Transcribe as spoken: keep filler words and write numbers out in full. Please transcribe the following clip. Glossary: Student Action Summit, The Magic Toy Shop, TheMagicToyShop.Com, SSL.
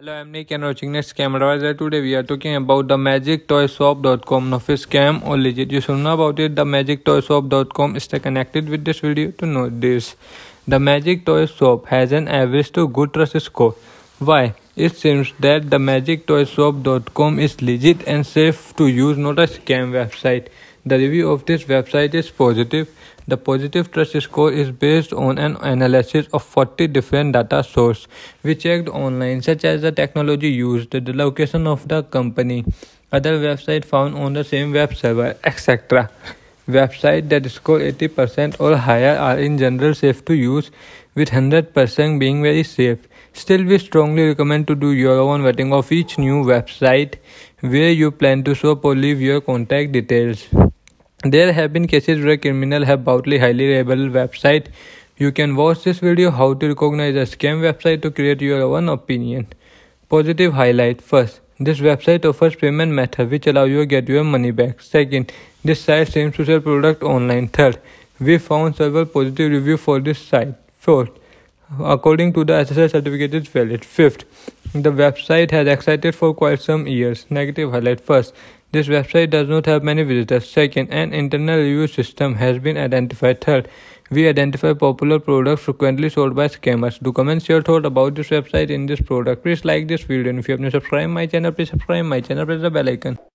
Hello, I'm Nick and watching Next Scam Advisor. Today we are talking about the magic toy shop dot com. Now, if it's scam or legit, you should know about it. the magic toy shop dot com. Stay connected with this video to know this. The Magic Toy Shop has an average to good trust score. Why? It seems that the magic toy shop dot com is legit and safe to use, not a scam website. The review of this website is positive. The positive trust score is based on an analysis of forty different data sources we checked online, such as the technology used, the location of the company, other websites found on the same web server, et cetera. Websites that score eighty percent or higher are in general safe to use, with one hundred percent being very safe. Still, we strongly recommend to do your own vetting of each new website where you plan to shop or leave your contact details. There have been cases where criminals have boldly highly reliable website. You can watch this video how to recognize a scam website to create your own opinion. Positive highlight. First, this website offers payment method which allow you to get your money back. Second, this site seems to sell product online. Third, we found several positive reviews for this site. Fourth, according to the S S L certificate is valid. Fifth, the website has existed for quite some years. Negative highlight. First, this website does not have many visitors. Second, an internal review system has been identified. Third, we identify popular products frequently sold by scammers. Do comment your thought about this website in this product. Please like this video, and if you have not subscribed my channel, please subscribe my channel, press the bell icon.